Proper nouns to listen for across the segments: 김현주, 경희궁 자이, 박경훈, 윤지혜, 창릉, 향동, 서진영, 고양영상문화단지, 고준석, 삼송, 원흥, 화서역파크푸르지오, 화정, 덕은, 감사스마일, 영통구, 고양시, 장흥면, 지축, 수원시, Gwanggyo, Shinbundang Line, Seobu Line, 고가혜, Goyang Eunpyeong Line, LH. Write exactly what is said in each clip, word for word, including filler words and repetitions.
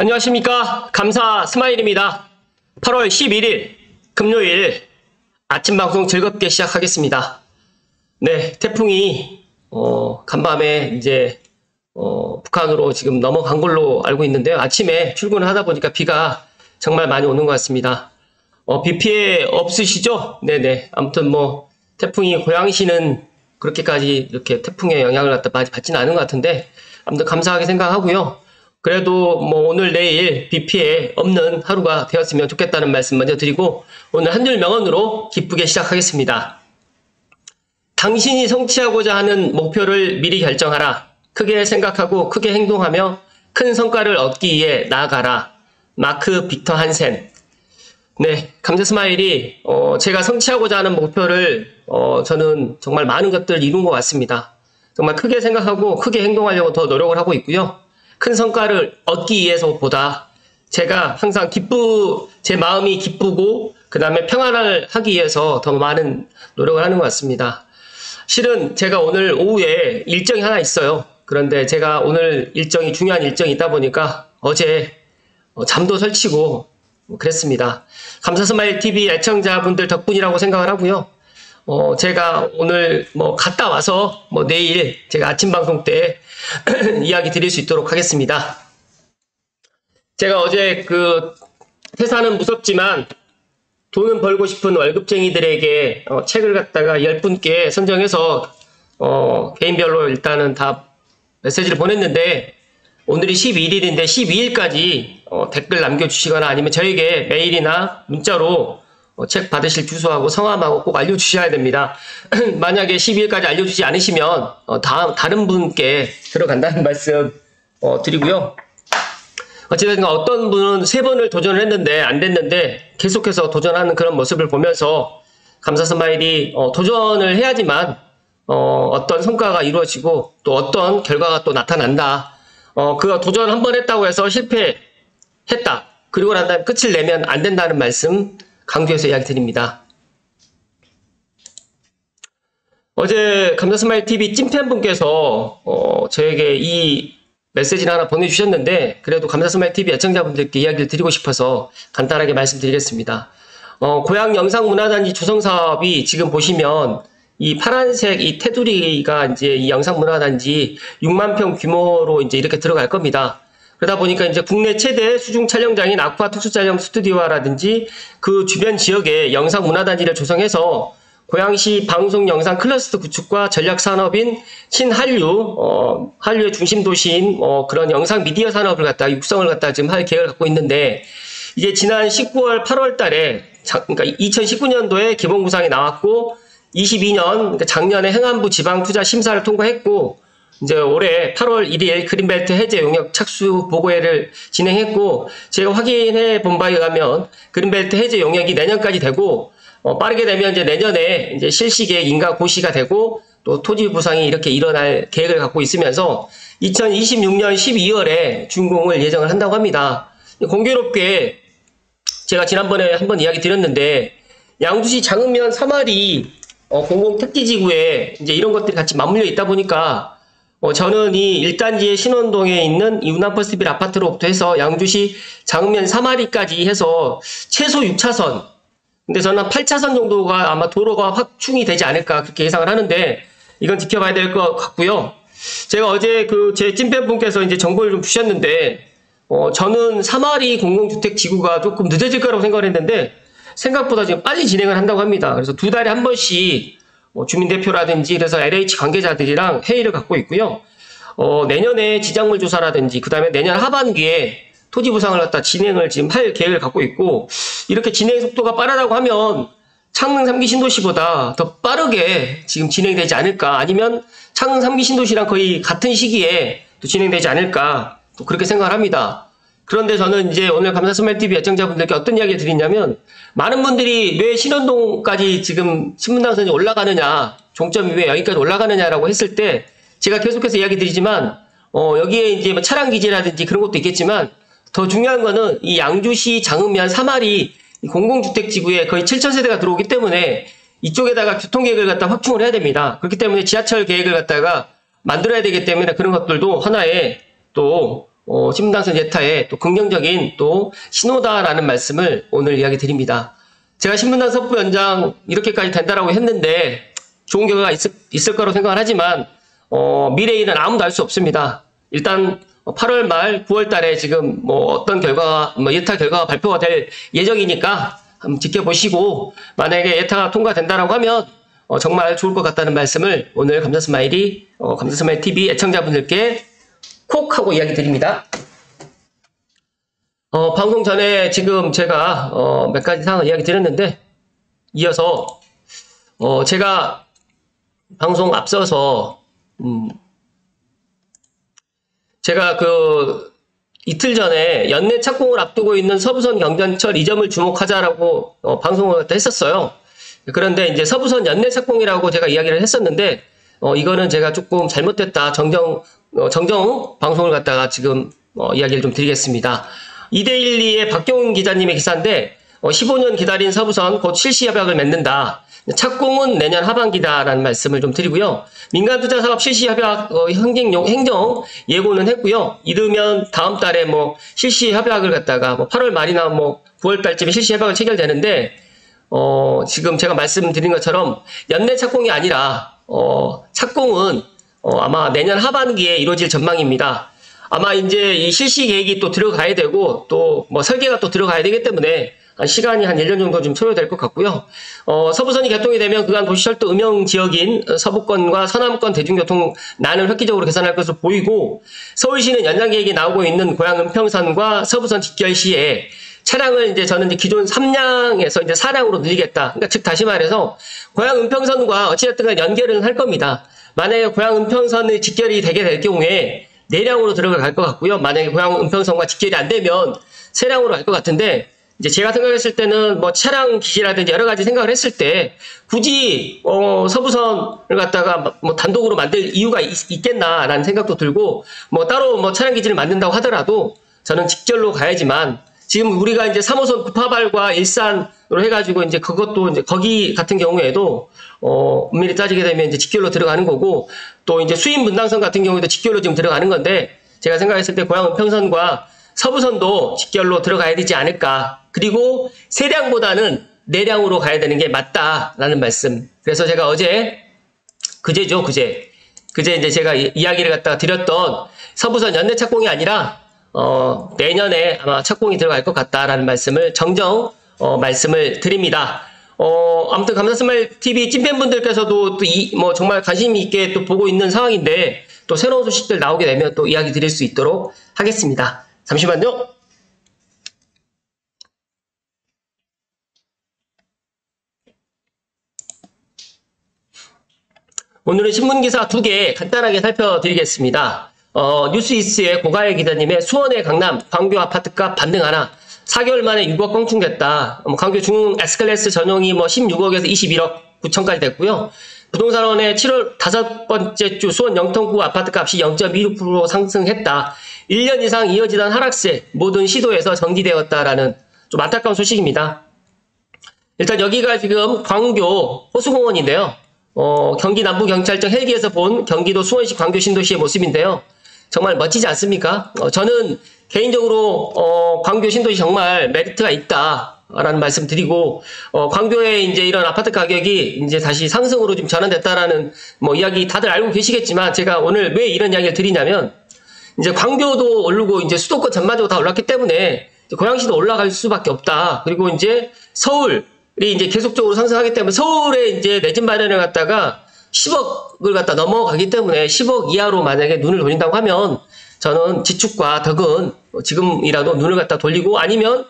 안녕하십니까, 감사스마일입니다. 팔월 십일일 금요일 아침 방송 즐겁게 시작하겠습니다. 네, 태풍이 어, 간밤에 이제 어, 북한으로 지금 넘어간 걸로 알고 있는데요. 아침에 출근을 하다 보니까 비가 정말 많이 오는 것 같습니다. 어, 비 피해 없으시죠? 네네. 아무튼 뭐 태풍이 고양시는 그렇게까지 이렇게 태풍의 영향을 갖다 많이 받지는 않은 것 같은데, 아무튼 감사하게 생각하고요. 그래도 뭐 오늘 내일 비 피해 없는 하루가 되었으면 좋겠다는 말씀 먼저 드리고, 오늘 한 줄 명언으로 기쁘게 시작하겠습니다. 당신이 성취하고자 하는 목표를 미리 결정하라. 크게 생각하고 크게 행동하며 큰 성과를 얻기 위해 나아가라. 마크 빅터 한센. 네, 감사스마일이 어, 제가 성취하고자 하는 목표를 어, 저는 정말 많은 것들을 이룬 것 같습니다. 정말 크게 생각하고 크게 행동하려고 더 노력을 하고 있고요. 큰 성과를 얻기 위해서보다 제가 항상 기쁘, 제 마음이 기쁘고 그 다음에 평안을 하기 위해서 더 많은 노력을 하는 것 같습니다. 실은 제가 오늘 오후에 일정이 하나 있어요. 그런데 제가 오늘 일정이 중요한 일정이 있다 보니까 어제 잠도 설치고 그랬습니다. 감사스마일 티비 애청자분들 덕분이라고 생각을 하고요. 어, 제가 오늘 뭐 갔다 와서 뭐 내일 제가 아침 방송 때 이야기 드릴 수 있도록 하겠습니다. 제가 어제 그 회사는 무섭지만 돈은 벌고 싶은 월급쟁이들에게 어, 책을 갖다가 열 분께 선정해서 어, 개인별로 일단은 다 메시지를 보냈는데, 오늘이 십일일인데 십이일까지 어, 댓글 남겨주시거나 아니면 저에게 메일이나 문자로 책 받으실 주소하고 성함하고 꼭 알려주셔야 됩니다. 만약에 십이일까지 알려주지 않으시면 어, 다음, 다른 분께 들어간다는 말씀 어, 드리고요. 어쨌든 어떤 분은 세 번을 도전을 했는데 안 됐는데 계속해서 도전하는 그런 모습을 보면서 감사스마일이 어, 도전을 해야지만 어, 어떤 성과가 이루어지고 또 어떤 결과가 또 나타난다. 어, 그 도전 한 번 했다고 해서 실패했다. 그리고 난 다음에 끝을 내면 안 된다는 말씀 강조해서 이야기 드립니다. 어제 감사스마일 티비 찐팬분께서 어, 저에게 이 메시지를 하나 보내주셨는데, 그래도 감사스마일 티비 애청자분들께 이야기를 드리고 싶어서 간단하게 말씀드리겠습니다. 어, 고양 영상문화단지 조성사업이 지금 보시면 이 파란색 이 테두리가 이제 이 영상문화단지 육만 평 규모로 이제 이렇게 들어갈 겁니다. 그러다 보니까 이제 국내 최대 수중 촬영장인 아쿠아 특수 촬영 스튜디오라든지 그 주변 지역에 영상 문화단지를 조성해서 고양시 방송 영상 클러스터 구축과 전략 산업인 신한류, 어, 한류의 중심 도시인 어, 그런 영상 미디어 산업을 갖다 육성을 갖다 지금 할 계획을 갖고 있는데, 이제 지난 십구월, 팔월달에 그러니까 이천십구년도에 기본 구상이 나왔고, 이십이년 그러니까 작년에 행안부 지방 투자 심사를 통과했고, 이제 올해 팔월 일일 그린벨트 해제 용역 착수 보고회를 진행했고, 제가 확인해 본 바에 의하면 그린벨트 해제 용역이 내년까지 되고, 어, 빠르게 되면 이제 내년에 이제 실시 계획 인가 고시가 되고, 또 토지 부상이 이렇게 일어날 계획을 갖고 있으면서 이천이십육년 십이월에 준공을 예정을 한다고 합니다. 공교롭게 제가 지난번에 한번 이야기 드렸는데, 양주시 장흥면 삼 할이 어, 공공택지지구에 이제 이런 것들이 같이 맞물려 있다 보니까, 어, 저는 이 일단지의 신원동에 있는 이 운항버스빌 아파트로부터 해서 양주시 장흥면 삼 할이까지 해서 최소 육 차선, 근데 저는 팔 차선 정도가 아마 도로가 확충이 되지 않을까 그렇게 예상을 하는데, 이건 지켜봐야 될 것 같고요. 제가 어제 그 제 찐팬분께서 이제 정보를 좀 주셨는데, 어, 저는 삼 할이 공공주택 지구가 조금 늦어질 거라고 생각을 했는데 생각보다 지금 빨리 진행을 한다고 합니다. 그래서 두 달에 한 번씩 어, 주민대표라든지 그래서 엘에이치 관계자들이랑 회의를 갖고 있고요. 어, 내년에 지작물 조사라든지 그 다음에 내년 하반기에 토지 부상을 갖다 진행을 지금 할 계획을 갖고 있고, 이렇게 진행 속도가 빠르다고 하면 창릉 삼 기 신도시보다 더 빠르게 지금 진행되지 않을까, 아니면 창릉 삼 기 신도시랑 거의 같은 시기에 또 진행되지 않을까, 또 그렇게 생각을 합니다. 그런데 저는 이제 오늘 감사스마일티비 애청자분들께 어떤 이야기를 드리냐면, 많은 분들이 왜 신원동까지 지금 신분당선이 올라가느냐, 종점이 왜 여기까지 올라가느냐라고 했을 때 제가 계속해서 이야기 드리지만, 어, 여기에 이제 뭐 차량기지라든지 그런 것도 있겠지만 더 중요한 거는 이 양주시 장흥면 삼 할이 공공주택지구에 거의 칠천 세대가 들어오기 때문에 이쪽에다가 교통계획을 갖다 확충을 해야 됩니다. 그렇기 때문에 지하철 계획을 갖다가 만들어야 되기 때문에 그런 것들도 하나의 또 어, 신분당선 예타의 또 긍정적인 또 신호다라는 말씀을 오늘 이야기 드립니다. 제가 신분당 석부 연장 이렇게까지 된다라고 했는데 좋은 결과가 있을, 있을 거라고 생각을 하지만 어, 미래일은 아무도 알 수 없습니다. 일단 팔월 말 구월 달에 지금 뭐 어떤 결과, 뭐 예타 결과가 발표가 될 예정이니까 한번 지켜보시고 만약에 예타가 통과된다라고 하면 어, 정말 좋을 것 같다는 말씀을 오늘 감사스마일이 어, 감사스마일 티비 애청자분들께 콕 하고 이야기 드립니다. 어, 방송 전에 지금 제가 어, 몇 가지 사항을 이야기 드렸는데 이어서 어, 제가 방송 앞서서 음, 제가 그 이틀 전에 연내 착공을 앞두고 있는 서부선 경전철 이 점을 주목하자라고 어, 방송을 했었어요. 그런데 이제 서부선 연내 착공이라고 제가 이야기를 했었는데 어, 이거는 제가 조금 잘못됐다 정정 어, 정정 방송을 갖다가 지금 어, 이야기를 좀 드리겠습니다. 이데일리의 박경훈 기자님의 기사인데 어, 십오 년 기다린 서부선 곧 실시 협약을 맺는다. 착공은 내년 하반기다라는 말씀을 좀 드리고요. 민간투자사업 실시협약 어, 행정 예고는 했고요. 이르면 다음 달에 뭐 실시협약을 갖다가 뭐 팔월 말이나 뭐 구월 달쯤에 실시협약을 체결되는데 어, 지금 제가 말씀드린 것처럼 연내 착공이 아니라 어, 착공은 어, 아마 내년 하반기에 이루어질 전망입니다. 아마 이제 이 실시 계획이 또 들어가야 되고 또 뭐 설계가 또 들어가야 되기 때문에 시간이 한 일 년 정도 좀 소요될 것 같고요. 어, 서부선이 개통이 되면 그간 도시철도 음영 지역인 서부권과 서남권 대중교통 난을 획기적으로 개선할 것으로 보이고 서울시는 연장 계획이 나오고 있는 고양 은평선과 서부선 직결 시에 차량을 이제 저는 이제 기존 삼 량에서 이제 사 량으로 늘리겠다. 그러니까 즉 다시 말해서 고양 은평선과 어찌됐든 간 연결을 할 겁니다. 만약에 고양 은평선의 직결이 되게 될 경우에 사 량으로 들어갈 것 같고요. 만약에 고양 은평선과 직결이 안 되면 세 량으로 갈 것 같은데 이제 제가 생각했을 때는 뭐 차량 기지라든지 여러 가지 생각을 했을 때 굳이 어 서부선을 갖다가 뭐 단독으로 만들 이유가 있, 있겠나라는 생각도 들고 뭐 따로 뭐 차량 기지를 만든다고 하더라도 저는 직결로 가야지만 지금 우리가 이제 삼 호선 구파발과 일산으로 해가지고 이제 그것도 이제 거기 같은 경우에도 어 엄밀히 따지게 되면 이제 직결로 들어가는 거고 또 이제 수인분당선 같은 경우에도 직결로 지금 들어가는 건데 제가 생각했을 때 고양 은평선과 서부선도 직결로 들어가야 되지 않을까. 그리고 세 량보다는 네 량으로 가야 되는 게 맞다라는 말씀. 그래서 제가 어제, 그제죠, 그제. 그제 이제 제가 이, 이야기를 갖다가 드렸던 서부선 연내 착공이 아니라, 어, 내년에 아마 착공이 들어갈 것 같다라는 말씀을 정정, 어, 말씀을 드립니다. 어, 아무튼 감사스마일 티비 찐팬분들께서도 또 이, 뭐 정말 관심 있게 또 보고 있는 상황인데, 또 새로운 소식들 나오게 되면 또 이야기 드릴 수 있도록 하겠습니다. 잠시만요. 오늘은 신문기사 두 개 간단하게 살펴드리겠습니다. 어, 뉴스이스의 고가혜 기자님의 수원의 강남 광교 아파트값 반등하나 사 개월 만에 육억 껑충됐다. 뭐 광교 중흥 S클래스 전용이 뭐 십육억에서 이십일억 구천까지 됐고요. 부동산원의 칠월 다섯 번째 주 수원 영통구 아파트값이 영 점 이육 퍼센트 상승했다. 일 년 이상 이어지던 하락세 모든 시도에서 정지되었다라는 좀 안타까운 소식입니다. 일단 여기가 지금 광교 호수공원인데요. 어, 경기 남부경찰청 헬기에서 본 경기도 수원시 광교 신도시의 모습인데요. 정말 멋지지 않습니까? 어, 저는 개인적으로 어, 광교 신도시 정말 메리트가 있다. 라는 말씀 드리고, 어, 광교에 이제 이런 아파트 가격이 이제 다시 상승으로 좀 전환됐다라는 뭐 이야기 다들 알고 계시겠지만 제가 오늘 왜 이런 이야기를 드리냐면 이제 광교도 오르고 이제 수도권 전반적으로 다 올랐기 때문에 고양시도 올라갈 수밖에 없다. 그리고 이제 서울이 이제 계속적으로 상승하기 때문에 서울에 이제 내 집 마련을 갖다가 십억을 갖다 넘어가기 때문에 십억 이하로 만약에 눈을 돌린다고 하면 저는 지축과 덕은 지금이라도 눈을 갖다 돌리고 아니면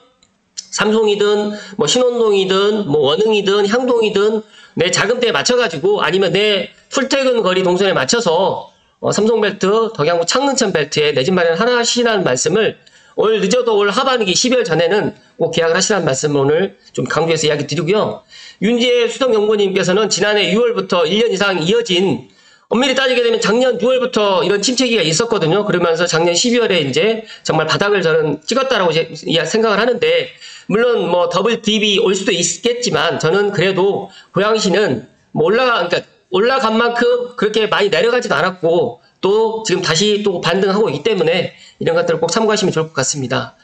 삼송이든 뭐 신원동이든 뭐 원흥이든 향동이든 내 자금대에 맞춰가지고 아니면 내 출퇴근 거리 동선에 맞춰서 어, 삼송벨트, 덕양구 창릉천 벨트에 내 집 마련 하나 하시라는 말씀을 올 늦어도 올 하반기 십이월 전에는 꼭 계약을 하시라는 말씀을 오늘 좀 강조해서 이야기 드리고요. 윤지혜 수석연구원님께서는 지난해 유월부터 일 년 이상 이어진 엄밀히 따지게 되면 작년 유월부터 이런 침체기가 있었거든요. 그러면서 작년 십이월에 이제 정말 바닥을 저는 찍었다라고 생각을 하는데 물론 뭐 더블 딥이 올 수도 있겠지만 저는 그래도 고양시는 뭐 올라가 그러니까 올라간 만큼 그렇게 많이 내려가지도 않았고 또 지금 다시 또 반등하고 있기 때문에 이런 것들을 꼭 참고하시면 좋을 것 같습니다.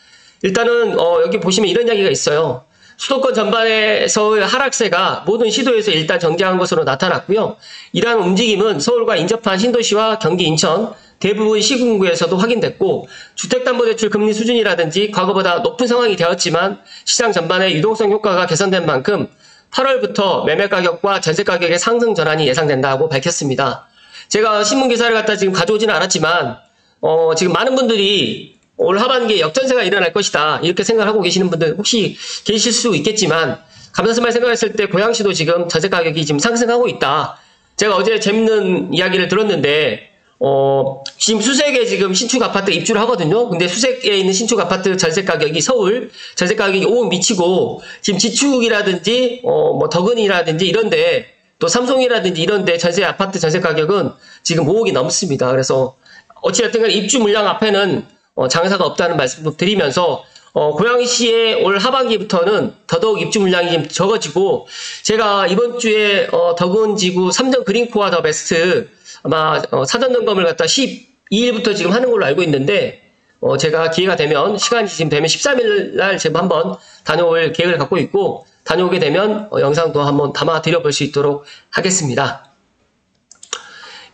일단은 어, 여기 보시면 이런 이야기가 있어요. 수도권 전반에서의 하락세가 모든 시도에서 일단 정지한 것으로 나타났고요. 이러한 움직임은 서울과 인접한 신도시와 경기, 인천, 대부분 시군구에서도 확인됐고 주택담보대출 금리 수준이라든지 과거보다 높은 상황이 되었지만 시장 전반의 유동성 효과가 개선된 만큼 팔월부터 매매가격과 전세가격의 상승 전환이 예상된다고 밝혔습니다. 제가 신문기사를 갖다 지금 가져오지는 않았지만 어, 지금 많은 분들이 올 하반기에 역전세가 일어날 것이다 이렇게 생각하고 계시는 분들 혹시 계실 수 있겠지만 감사스마일 생각했을 때 고양시도 지금 전세가격이 지금 상승하고 있다. 제가 어제 재밌는 이야기를 들었는데 어, 지금 수색에 지금 신축 아파트 입주를 하거든요. 근데 수색에 있는 신축 아파트 전세 가격이 서울 전세 가격이 오 미치고 지금 지축이라든지 어, 뭐 덕은이라든지 이런데 또 삼성이라든지 이런데 전세 아파트 전세 가격은 지금 오억이 넘습니다. 그래서 어찌됐든 입주 물량 앞에는 어, 장사가 없다는 말씀도 드리면서 어, 고양시의 올 하반기부터는 더더욱 입주 물량이 지금 적어지고 제가 이번 주에 어, 덕은지구 삼성 그린 코어 더 베스트 아마 어, 사전 점검을 갖다 십이일부터 지금 하는 걸로 알고 있는데 어, 제가 기회가 되면 시간이 지금 되면 십삼일날 제가 한번 다녀올 계획을 갖고 있고 다녀오게 되면 어, 영상도 한번 담아 드려볼 수 있도록 하겠습니다.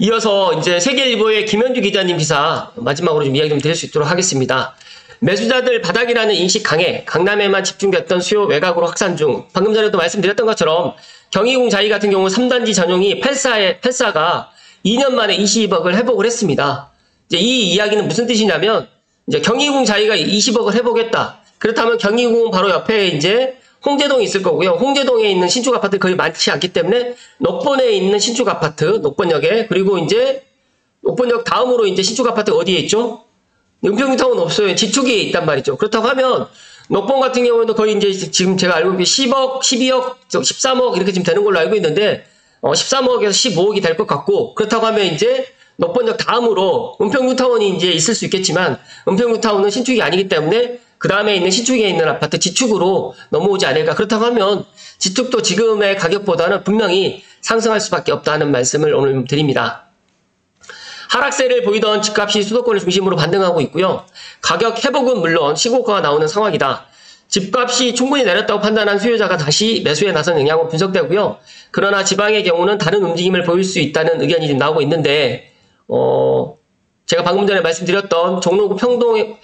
이어서 이제 세계일보의 김현주 기자님 기사 마지막으로 좀 이야기 좀 드릴 수 있도록 하겠습니다. 매수자들 바닥이라는 인식 강해, 강남에만 집중됐던 수요 외곽으로 확산 중. 방금 전에도 말씀드렸던 것처럼 경희궁 자이 같은 경우 삼단지 전용이 팔사에, 팔사가 이 년 만에 이십억을 회복을 했습니다. 이제 이 이야기는 무슨 뜻이냐면 이제 경희궁 자이가 이십억을 회복했다. 그렇다면 경희궁 바로 옆에 이제 홍제동이 있을 거고요. 홍제동에 있는 신축 아파트 거의 많지 않기 때문에 녹번에 있는 신축 아파트, 녹번역에 그리고 이제 녹번역 다음으로 이제 신축 아파트 어디에 있죠? 은평타운 없어요. 지축에 있단 말이죠. 그렇다고 하면 녹번 같은 경우에도 거의 이제 지금 제가 알고 있는 십억, 십이억, 십삼억 이렇게 지금 되는 걸로 알고 있는데 어, 십삼억에서 십오억이 될 것 같고 그렇다고 하면 이제 녹번역 다음으로 은평뉴타운이 이제 있을 수 있겠지만 은평뉴타운은 신축이 아니기 때문에 그 다음에 있는 신축에 있는 아파트 지축으로 넘어오지 않을까. 그렇다고 하면 지축도 지금의 가격보다는 분명히 상승할 수밖에 없다는 말씀을 오늘 드립니다. 하락세를 보이던 집값이 수도권을 중심으로 반등하고 있고요. 가격 회복은 물론 시고가가 나오는 상황이다. 집값이 충분히 내렸다고 판단한 수요자가 다시 매수에 나선 영향은 분석되고요. 그러나 지방의 경우는 다른 움직임을 보일 수 있다는 의견이 지금 나오고 있는데 어, 제가 방금 전에 말씀드렸던 종로구 평동,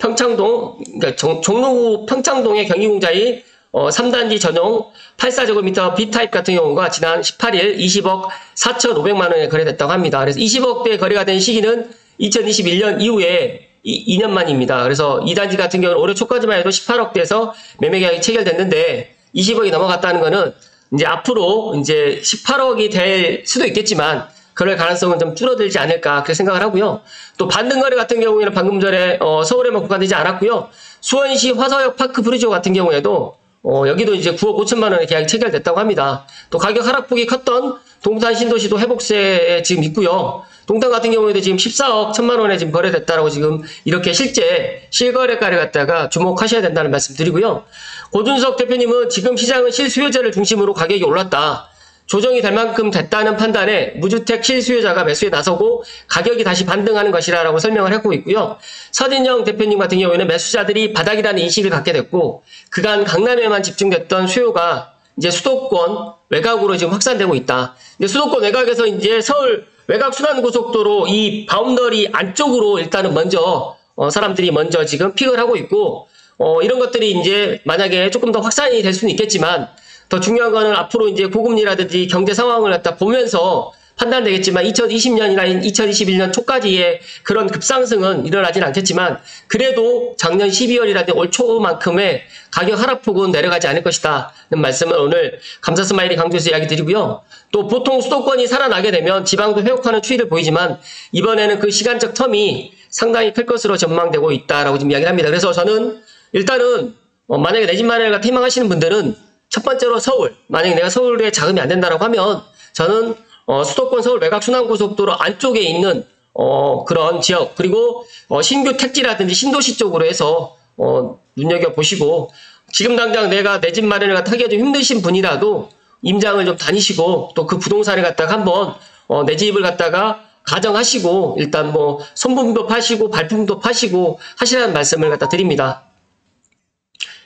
평창동, 그러니까 정, 종로구 평창동의 경희궁 자이 어, 삼단지 전용 팔십사제곱미터 B타입 같은 경우가 지난 십팔일 이십억 사천오백만 원에 거래됐다고 합니다. 그래서 이십억대 거래가 된 시기는 이천이십일년 이후에 이 년 만입니다. 그래서 이단지 같은 경우는 올해 초까지만 해도 십팔억대에서 매매계약이 체결됐는데 이십억이 넘어갔다는 것은 이제 앞으로 이제 십팔억이 될 수도 있겠지만 그럴 가능성은 좀 줄어들지 않을까 그렇게 생각을 하고요. 또 반등거래 같은 경우에는 방금 전에 어 서울에만 국한되지 않았고요. 수원시 화서역파크푸르지오 같은 경우에도 어, 여기도 이제 구억 오천만 원의 계약이 체결됐다고 합니다. 또 가격 하락폭이 컸던 동탄 신도시도 회복세에 지금 있고요. 동탄 같은 경우에도 지금 십사억 천만 원에 지금 거래됐다라고 지금 이렇게 실제 실거래가를 갖다가 주목하셔야 된다는 말씀드리고요. 고준석 대표님은 지금 시장은 실수요자를 중심으로 가격이 올랐다. 조정이 될 만큼 됐다는 판단에 무주택 실수요자가 매수에 나서고 가격이 다시 반등하는 것이라고 설명을 하고 있고요. 서진영 대표님 같은 경우에는 매수자들이 바닥이라는 인식을 갖게 됐고 그간 강남에만 집중됐던 수요가 이제 수도권 외곽으로 지금 확산되고 있다. 이제 수도권 외곽에서 이제 서울 외곽 순환고속도로 이 바운더리 안쪽으로 일단은 먼저 어 사람들이 먼저 지금 픽을 하고 있고 어 이런 것들이 이제 만약에 조금 더 확산이 될 수는 있겠지만 더 중요한 거는 앞으로 이제 고금리라든지 경제 상황을 갖다 보면서 판단되겠지만 이천이십년이나 이천이십일년 초까지의 그런 급상승은 일어나진 않겠지만 그래도 작년 십이월이라든지 올 초만큼의 가격 하락폭은 내려가지 않을 것이다. 는 말씀을 오늘 감사스마일이 강조해서 이야기 드리고요. 또 보통 수도권이 살아나게 되면 지방도 회복하는 추이를 보이지만 이번에는 그 시간적 텀이 상당히 클 것으로 전망되고 있다라고 지금 이야기를 합니다. 그래서 저는 일단은 어 만약에 내 집 마련을 희망하시는 분들은 첫 번째로 서울, 만약에 내가 서울에 자금이 안 된다라고 하면 저는 어, 수도권 서울 외곽 순환고속도로 안쪽에 있는 어, 그런 지역 그리고 어, 신규 택지라든지 신도시 쪽으로 해서 어, 눈여겨보시고 지금 당장 내가 내 집 마련을 갖다 하기가 좀 힘드신 분이라도 임장을 좀 다니시고 또 그 부동산을 갖다가 한번 어, 내 집을 갖다가 가정하시고 일단 뭐 손품도 파시고 발품도 파시고 하시라는 말씀을 갖다 드립니다.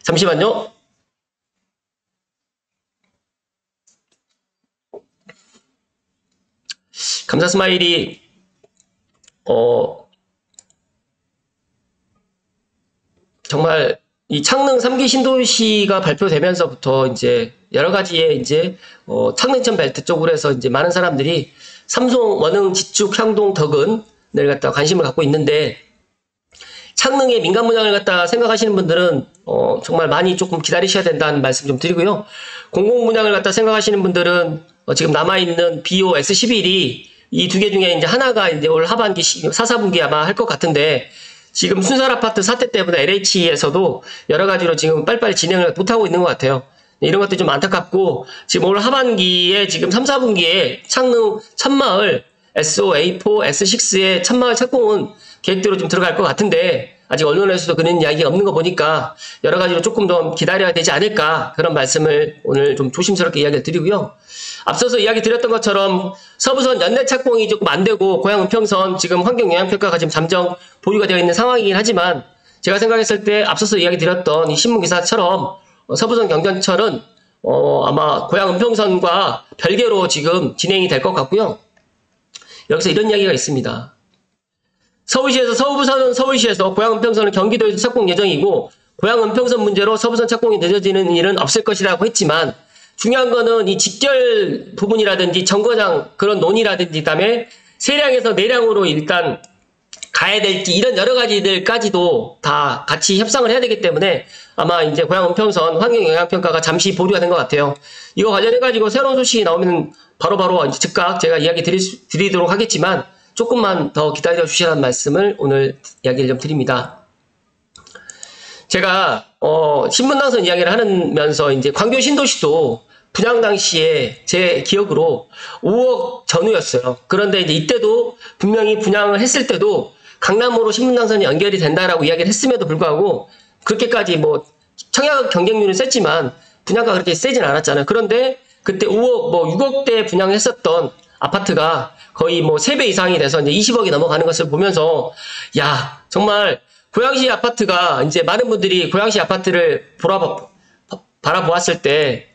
잠시만요. 감사스마일이 어 정말 이 창릉 삼 기 신도시가 발표되면서부터 이제 여러 가지의 이제 어 창릉천 벨트 쪽으로 해서 이제 많은 사람들이 삼송, 원흥, 지축, 향동, 덕은을 갖다 관심을 갖고 있는데, 창릉의 민간 분양을 갖다 생각하시는 분들은 어 정말 많이 조금 기다리셔야 된다는 말씀 좀 드리고요. 공공 분양을 갖다 생각하시는 분들은 어 지금 남아 있는 비 오 에스 십일이 이 두 개 중에 이제 하나가 이제 올 하반기 사, 사분기 아마 할 것 같은데, 지금 순살 아파트 사태 때문에 엘 에이치에서도 여러 가지로 지금 빨리빨리 진행을 못하고 있는 것 같아요. 이런 것도 좀 안타깝고, 지금 올 하반기에 지금 삼, 사분기에 창릉 천마을 에스 오, 에이 사, 에스 식스의 천마을 착공은 계획대로 좀 들어갈 것 같은데, 아직 언론에서도 그런 이야기가 없는 거 보니까 여러 가지로 조금 더 기다려야 되지 않을까, 그런 말씀을 오늘 좀 조심스럽게 이야기를 드리고요. 앞서서 이야기 드렸던 것처럼 서부선 연내 착공이 조금 안 되고 고양 은평선 지금 환경영향평가가 지금 잠정 보류가 되어 있는 상황이긴 하지만, 제가 생각했을 때 앞서서 이야기 드렸던 이 신문기사처럼 서부선 경전철은 어 아마 고양 은평선과 별개로 지금 진행이 될 것 같고요. 여기서 이런 이야기가 있습니다. 서울시에서 서부선은 서울시에서, 고양 은평선은 경기도에서 착공 예정이고 고양 은평선 문제로 서부선 착공이 늦어지는 일은 없을 것이라고 했지만, 중요한 거는 이 직결 부분이라든지 정거장 그런 논의라든지, 그다음에 세량에서 내량으로 일단 가야 될지, 이런 여러 가지들까지도 다 같이 협상을 해야 되기 때문에 아마 이제 고양 은평선 환경 영향 평가가 잠시 보류가 된 것 같아요. 이거 관련해 가지고 새로운 소식이 나오면 바로바로 이제 즉각 제가 이야기 드릴 수, 드리도록 하겠지만, 조금만 더 기다려 주시라는 말씀을 오늘 이야기를 좀 드립니다. 제가 어 신분당선 이야기를 하면서 이제 광교 신도시도 분양 당시에 제 기억으로 오억 전후였어요. 그런데 이제 이때도 분명히 분양을 했을 때도 강남으로 신분당선이 연결이 된다라고 이야기를 했음에도 불구하고, 그렇게까지 뭐 청약 경쟁률은 셌지만 분양가 그렇게 세진 않았잖아요. 그런데 그때 오억 뭐 육억대 분양을 했었던 아파트가 거의 뭐 세 배 이상이 돼서 이제 이십억이 넘어가는 것을 보면서, 야, 정말 고양시 아파트가 이제 많은 분들이 고양시 아파트를 보라, 바라보았을 때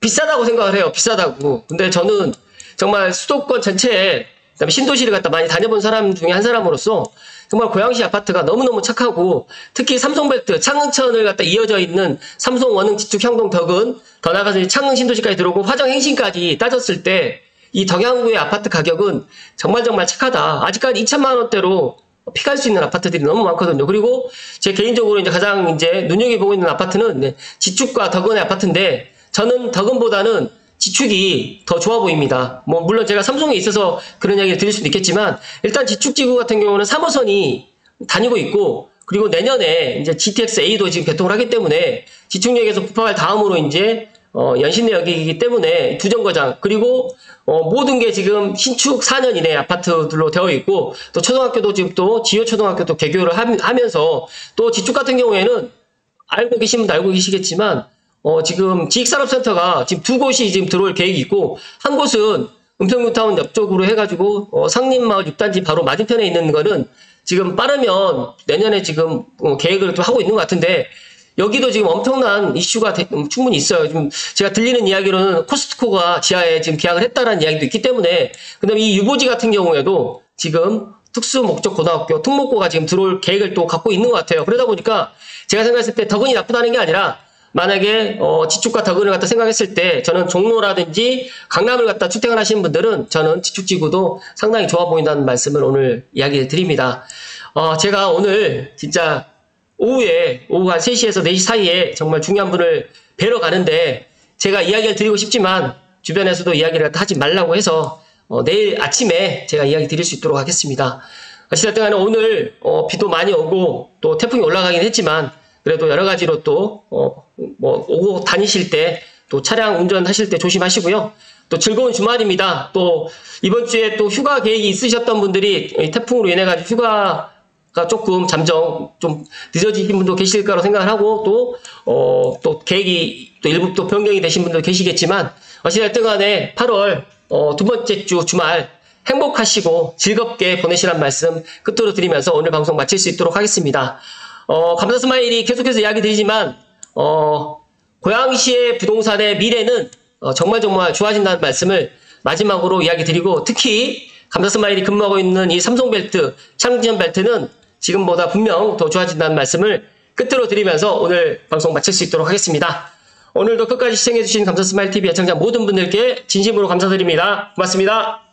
비싸다고 생각을 해요. 비싸다고. 근데 저는 정말 수도권 전체에, 그다음에 신도시를 갖다 많이 다녀본 사람 중에 한 사람으로서 정말 고양시 아파트가 너무너무 착하고, 특히 삼송벨트, 창릉천을 갖다 이어져 있는 삼송, 원흥, 지축, 향동, 덕은, 더 나아가서 창릉 신도시까지 들어오고 화정 행신까지 따졌을 때 이 덕양구의 아파트 가격은 정말 정말 착하다. 아직까지 이천만 원대로 피갈 수 있는 아파트들이 너무 많거든요. 그리고 제 개인적으로 이제 가장 이제 눈여겨보고 있는 아파트는 지축과 덕은의 아파트인데, 저는 덕은보다는 지축이 더 좋아 보입니다. 뭐 물론 제가 삼송에 있어서 그런 이야기를 드릴 수도 있겠지만, 일단 지축지구 같은 경우는 삼 호선이 다니고 있고, 그리고 내년에 이제 지 티 엑스 에이도 지금 개통을 하기 때문에 지축역에서 부파발 다음으로 이제 어, 연신내역이기 때문에 두 정거장, 그리고 어, 모든 게 지금 신축 사 년 이내 아파트들로 되어 있고, 또 초등학교도 지금 또 지효초등학교도 개교를 함, 하면서, 또 지축 같은 경우에는 알고 계신 분도 알고 계시겠지만 어, 지금 지식산업센터가 지금 두 곳이 지금 들어올 계획이 있고, 한 곳은 은평뉴타운 옆쪽으로 해가지고 어, 상림마을 육 단지 바로 맞은편에 있는 거는 지금 빠르면 내년에 지금 어, 계획을 또 하고 있는 것 같은데, 여기도 지금 엄청난 이슈가 되, 음, 충분히 있어요. 지금 제가 들리는 이야기로는 코스트코가 지하에 지금 계약을 했다라는 이야기도 있기 때문에, 그 다음에 이 유보지 같은 경우에도 지금 특수목적고등학교, 특목고가 지금 들어올 계획을 또 갖고 있는 것 같아요. 그러다 보니까 제가 생각했을 때 덕은이 나쁘다는 게 아니라, 만약에 어, 지축과 덕은을 갖다 생각했을 때 저는 종로라든지 강남을 갖다 출퇴근 하시는 분들은 저는 지축지구도 상당히 좋아 보인다는 말씀을 오늘 이야기 드립니다. 어, 제가 오늘 진짜 오후에 오후 한 세 시에서 네 시 사이에 정말 중요한 분을 뵈러 가는데, 제가 이야기를 드리고 싶지만 주변에서도 이야기를 하지 말라고 해서 어, 내일 아침에 제가 이야기 드릴 수 있도록 하겠습니다. 어찌됐든 간에 오늘 어, 비도 많이 오고 또 태풍이 올라가긴 했지만, 그래도 여러 가지로 또 어, 뭐 오고 다니실 때, 또 차량 운전하실 때 조심하시고요. 또 즐거운 주말입니다. 또 이번 주에 또 휴가 계획이 있으셨던 분들이 태풍으로 인해 가지고 휴가 가 조금 잠정 좀 늦어지신 분도 계실 거라고 생각을 하고, 또 어, 또 계획이 또 일부 또 변경이 되신 분도 계시겠지만, 어찌됐든 간에 팔월 어, 두 번째 주 주말 행복하시고 즐겁게 보내시란 말씀 끝으로 드리면서 오늘 방송 마칠 수 있도록 하겠습니다. 어, 감사스마일이 계속해서 이야기 드리지만 어, 고양시의 부동산의 미래는 어, 정말 정말 좋아진다는 말씀을 마지막으로 이야기 드리고, 특히 감사스마일이 근무하고 있는 이 삼송벨트, 창진벨트는 지금보다 분명 더 좋아진다는 말씀을 끝으로 드리면서 오늘 방송 마칠 수 있도록 하겠습니다. 오늘도 끝까지 시청해주신 감사스마일티비 애청자 모든 분들께 진심으로 감사드립니다. 고맙습니다.